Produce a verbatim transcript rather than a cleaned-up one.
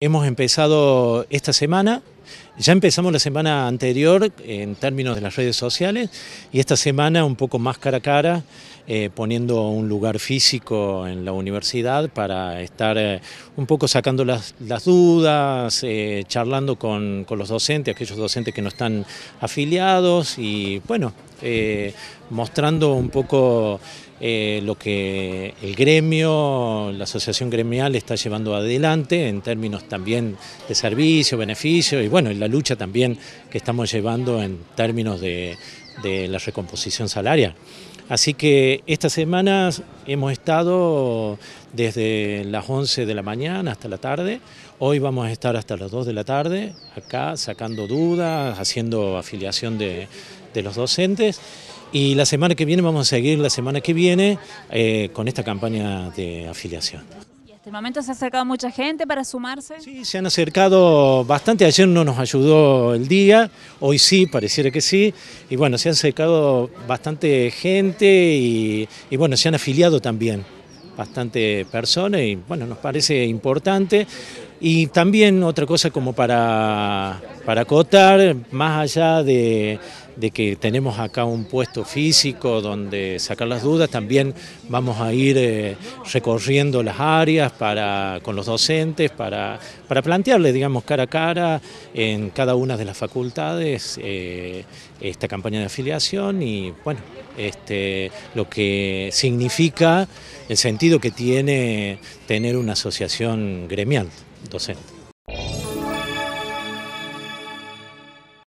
Hemos empezado esta semana, ya empezamos la semana anterior en términos de las redes sociales y esta semana un poco más cara a cara, eh, poniendo un lugar físico en la universidad para estar eh, un poco sacando las, las dudas, eh, charlando con, con los docentes, aquellos docentes que no están afiliados y bueno, eh, mostrando un poco Eh, lo que el gremio, la asociación gremial está llevando adelante en términos también de servicio, beneficio y bueno, y la lucha también que estamos llevando en términos de, de la recomposición salarial. Así que estas semanas hemos estado desde las once de la mañana hasta la tarde, hoy vamos a estar hasta las dos de la tarde acá sacando dudas, haciendo afiliación de, de los docentes. Y la semana que viene vamos a seguir la semana que viene eh, con esta campaña de afiliación. ¿Y hasta el momento se ha acercado mucha gente para sumarse? Sí, se han acercado bastante. Ayer no nos ayudó el día, hoy sí, pareciera que sí. Y bueno, se han acercado bastante gente y, y bueno, se han afiliado también bastante personas y bueno, nos parece importante. Y también otra cosa como para, para acotar, más allá de, de que tenemos acá un puesto físico donde sacar las dudas, también vamos a ir eh, recorriendo las áreas para, con los docentes para, para plantearles, digamos, cara a cara en cada una de las facultades eh, esta campaña de afiliación y bueno, este, lo que significa el sentido que tiene tener una asociación gremial docente.